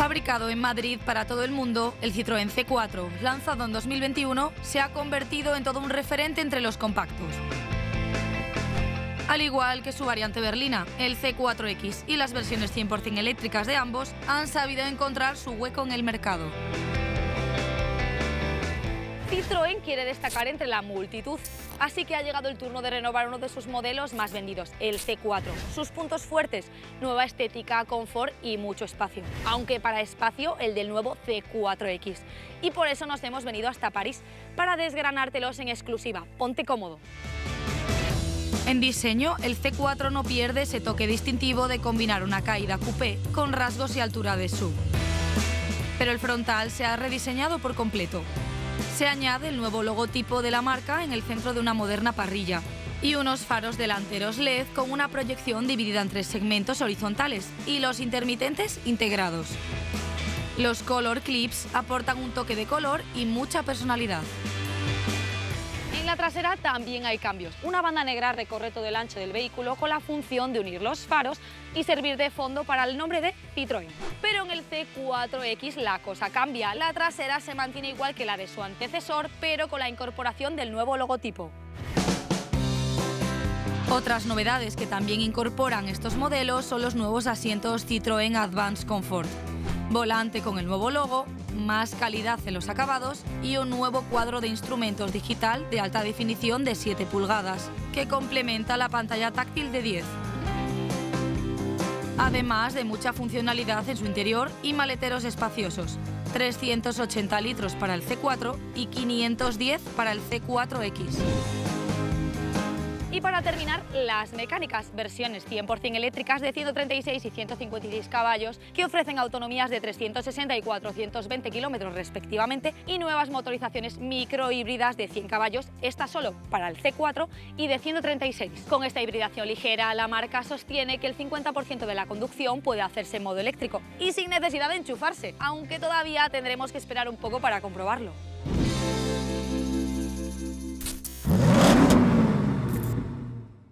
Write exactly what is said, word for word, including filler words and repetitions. Fabricado en Madrid para todo el mundo, el Citroën C cuatro, lanzado en dos mil veintiuno, se ha convertido en todo un referente entre los compactos. Al igual que su variante berlina, el C cuatro X y las versiones cien por cien eléctricas de ambos han sabido encontrar su hueco en el mercado. Citroën quiere destacar entre la multitud, así que ha llegado el turno de renovar uno de sus modelos más vendidos, el C cuatro. Sus puntos fuertes, nueva estética, confort y mucho espacio, aunque para espacio el del nuevo C cuatro X. Y por eso nos hemos venido hasta París, para desgranártelos en exclusiva. Ponte cómodo. En diseño, el C cuatro no pierde ese toque distintivo de combinar una caída coupé con rasgos y altura de S U V. Pero el frontal se ha rediseñado por completo. Se añade el nuevo logotipo de la marca en el centro de una moderna parrilla y unos faros delanteros L E D con una proyección dividida en tres segmentos horizontales y los intermitentes integrados. Los color clips aportan un toque de color y mucha personalidad. En la trasera también hay cambios. Una banda negra recorre todo el ancho del vehículo con la función de unir los faros y servir de fondo para el nombre de Citroën. Pero en el C cuatro X la cosa cambia. La trasera se mantiene igual que la de su antecesor, pero con la incorporación del nuevo logotipo. Otras novedades que también incorporan estos modelos son los nuevos asientos Citroën Advanced Comfort, volante con el nuevo logo, más calidad en los acabados y un nuevo cuadro de instrumentos digital de alta definición de siete pulgadas, que complementa la pantalla táctil de diez. Además de mucha funcionalidad en su interior y maleteros espaciosos, trescientos ochenta litros para el C cuatro y quinientos diez para el C cuatro X. Y para terminar, las mecánicas, versiones cien por cien eléctricas de ciento treinta y seis y ciento cincuenta y seis caballos que ofrecen autonomías de trescientos sesenta y cuatrocientos veinte kilómetros respectivamente y nuevas motorizaciones microhíbridas de cien caballos, esta solo para el C cuatro y de ciento treinta y seis. Con esta hibridación ligera, la marca sostiene que el cincuenta por ciento de la conducción puede hacerse en modo eléctrico y sin necesidad de enchufarse, aunque todavía tendremos que esperar un poco para comprobarlo.